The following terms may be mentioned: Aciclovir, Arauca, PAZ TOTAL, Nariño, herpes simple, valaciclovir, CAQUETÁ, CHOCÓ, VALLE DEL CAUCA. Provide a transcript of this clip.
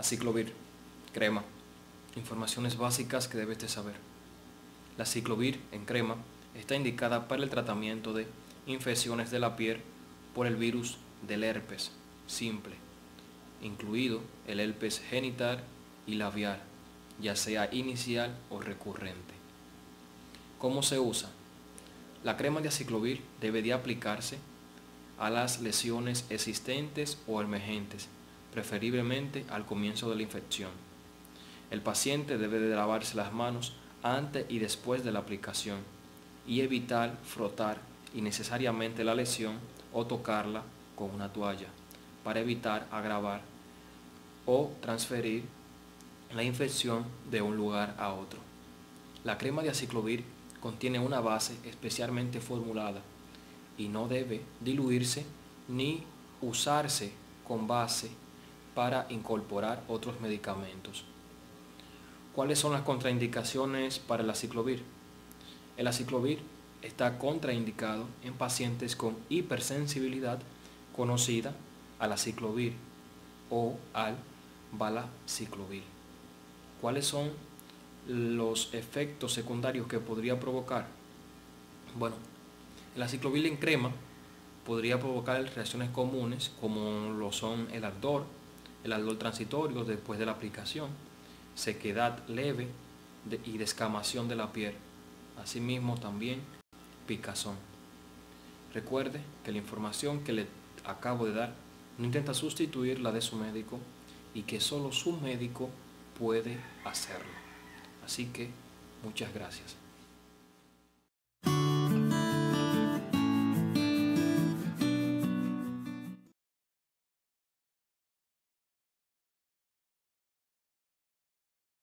Aciclovir, crema. Informaciones básicas que debes de saber. La aciclovir en crema está indicada para el tratamiento de infecciones de la piel por el virus del herpes simple, incluido el herpes genital y labial, ya sea inicial o recurrente. ¿Cómo se usa? La crema de aciclovir debe de aplicarse a las lesiones existentes o emergentes, preferiblemente al comienzo de la infección. El paciente debe de lavarse las manos antes y después de la aplicación y evitar frotar innecesariamente la lesión o tocarla con una toalla para evitar agravar o transferir la infección de un lugar a otro. La crema de aciclovir contiene una base especialmente formulada y no debe diluirse ni usarse con base para incorporar otros medicamentos. ¿Cuáles son las contraindicaciones para el aciclovir? El aciclovir está contraindicado en pacientes con hipersensibilidad conocida al aciclovir o al valaciclovir. ¿Cuáles son los efectos secundarios que podría provocar? Bueno, el aciclovir en crema podría provocar reacciones comunes como lo son el ardor transitorio después de la aplicación, sequedad leve y descamación de la piel, asimismo también picazón. Recuerde que la información que le acabo de dar no intenta sustituir la de su médico y que solo su médico puede hacerlo. Así que muchas gracias.